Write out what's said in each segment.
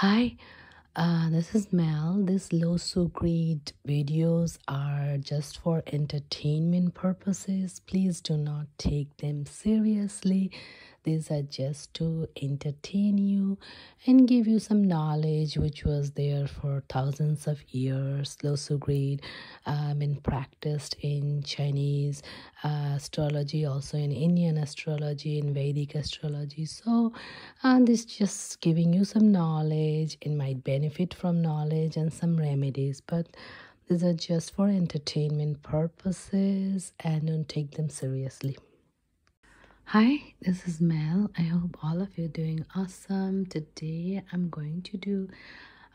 Hi, this is Mel. These Lo-Shu Grid videos are just for entertainment purposes. Please do not take them seriously. These are just to entertain you and give you some knowledge which was there for thousands of years. Lo-Shu Grid been practiced in Chinese astrology, also in Indian astrology, in Vedic astrology. So this just giving you some knowledge and might benefit from knowledge and some remedies. But these are just for entertainment purposes and don't take them seriously. Hi, this is Mel. I hope all of you are doing awesome. Today I'm going to do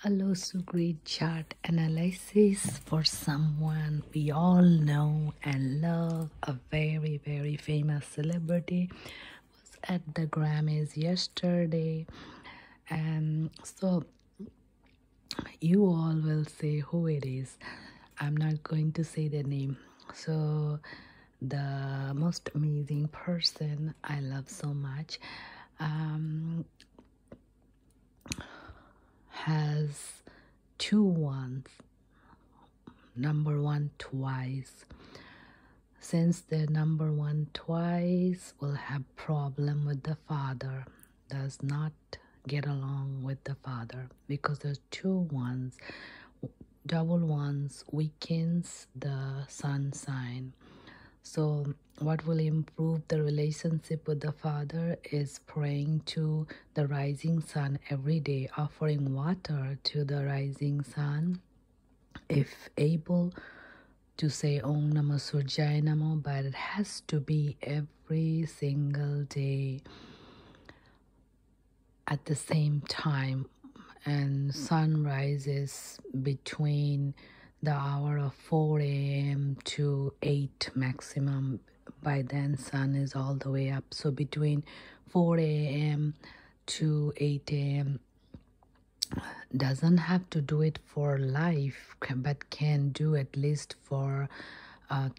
a Lo-Shu Grid chart analysis for someone we all know and love. A very famous celebrity was at the Grammys yesterday, and so you all will say who it is. I'm not going to say the name. So the most amazing person I love so much has 2 ones, number one twice. Since the number one twice will have problem with the father, does not get along with the father, because there's 2 ones, double ones weakens the sun sign. So what will improve the relationship with the father is praying to the rising sun every day, offering water to the rising sun. If able, to say Om Namah Suryay Namah, but it has to be every single day at the same time. And sun rises between the hour of 4 a.m. to 8 maximum. By then sun is all the way up. So between 4 a.m. to 8 a.m. doesn't have to do it for life, but can do at least for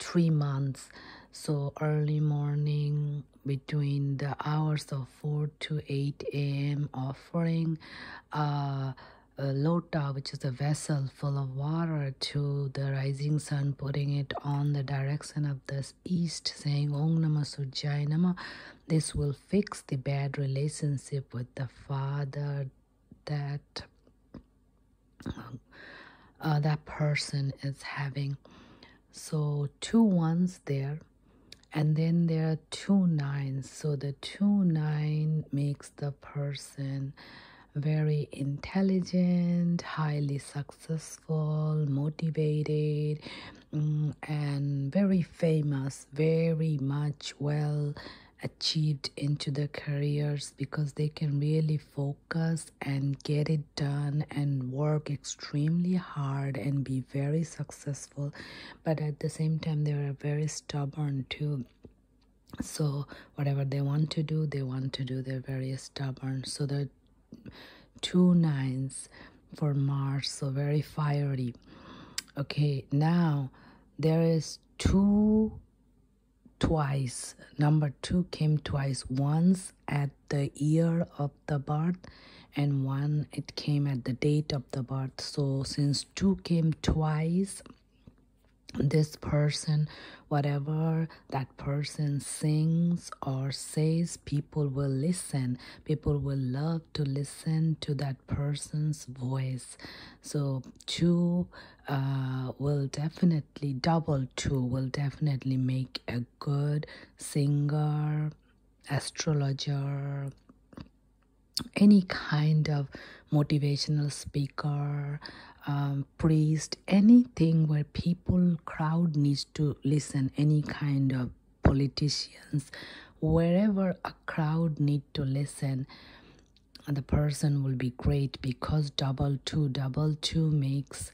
3 months. So early morning between the hours of 4 to 8 a.m. offering a lota, which is a vessel full of water, to the rising sun, putting it on the direction of the east, saying Om Namah Suryay Namah. This will fix the bad relationship with the father that that person is having. So 2 ones there, and then there are 2 9s. So the 2 9 makes the person very intelligent, highly successful, motivated, and very famous, very much well achieved into their careers, because they can really focus and get it done and work extremely hard and be very successful. But at the same time, they are very stubborn too. So whatever they want to do, they're very stubborn. So the 2 9s for Mars, so very fiery. Okay, now there is 2 twice. Number 2 came twice, once at the year of the birth, and one it came at the date of the birth. So since 2 came twice, this person, whatever that person sings or says, people will listen. People will love to listen to that person's voice. So 2 will definitely, double 2 will definitely make a good singer, astrologer, any kind of motivational speaker, priest, anything where people, crowd needs to listen, any kind of politicians, wherever a crowd need to listen, the person will be great, because double two makes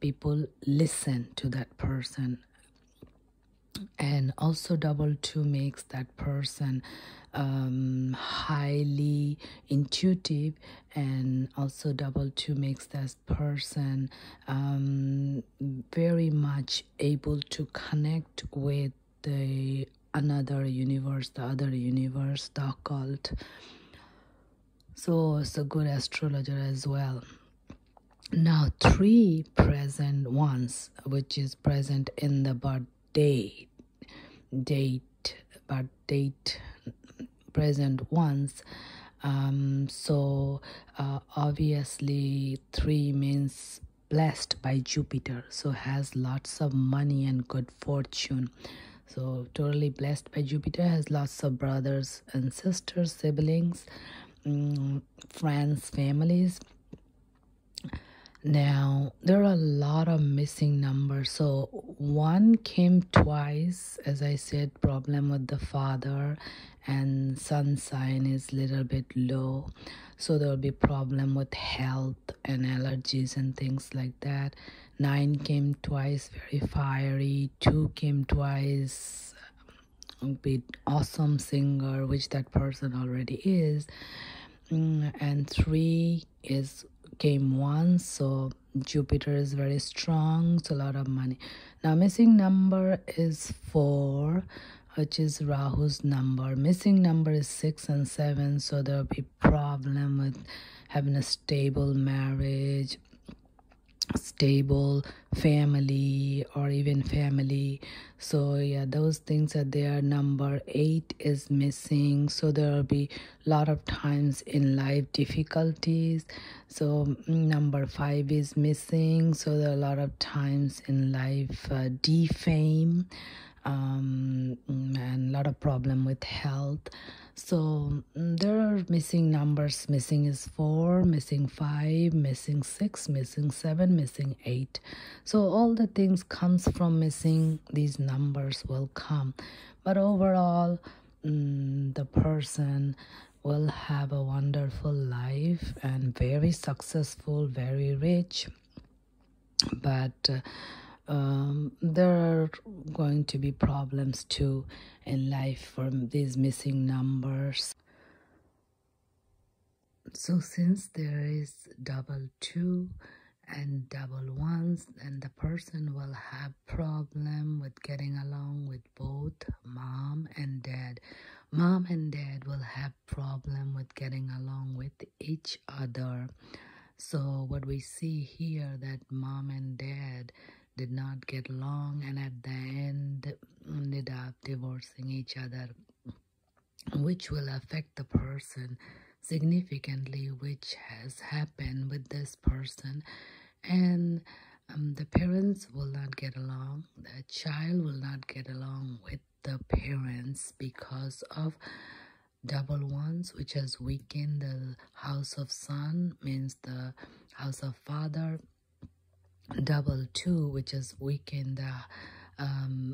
people listen to that person. And also double 2 makes that person highly intuitive, and also double 2 makes that person very much able to connect with the other universe, the occult. So it's a good astrologer as well. Now, three present ones, which is present in the birth date, present ones. Obviously, three means blessed by Jupiter, so has lots of money and good fortune. So totally blessed by Jupiter, has lots of brothers and sisters, siblings, friends, families. Now, there are a lot of missing numbers. So one came twice, as I said, problem with the father, and sun sign is little bit low. So there will be problem with health and allergies and things like that. 9 came twice, very fiery. 2 came twice, be awesome singer, which that person already is. And 3 is came once, so Jupiter is very strong, so a lot of money. Now missing number is 4, which is Rahu's number. Missing number is 6 and 7, so there will be problem with having a stable marriage, stable family, or even family. So yeah, those things are there. Number 8 is missing, so there will be a lot of times in life difficulties. So number 5 is missing, so there are a lot of times in life defame, and a lot of problem with health. So there are missing numbers. Missing is 4, missing 5, missing 6, missing 7, missing 8. So all the things comes from missing. These numbers will come. But overall, the person will have a wonderful life and very successful, very rich. But there are going to be problems too in life from these missing numbers. So since there is double 2 and double 1s, then the person will have problem with getting along with both mom and dad. Mom and dad will have problem with getting along with each other. So what we see here, that mom and dad did not get along, and at the end ended up divorcing each other, which will affect the person significantly, which has happened with this person. And the parents will not get along, the child will not get along with the parents because of double 1s, which has weakened the house of sun, means the house of father. Double 2, which is weakened the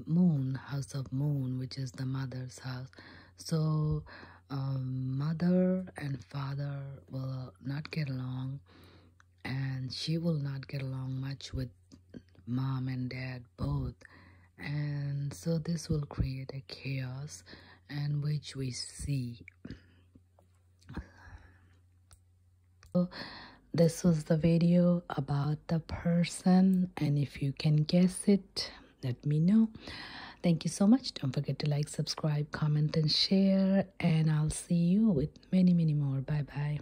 moon, house of moon, which is the mother's house. So mother and father will not get along, and she will not get along much with mom and dad both. And so this will create a chaos, and which we see. So this was the video about the person, and if you can guess it, let me know. Thank you so much. Don't forget to like, subscribe, comment, and share, and I'll see you with many more. Bye bye.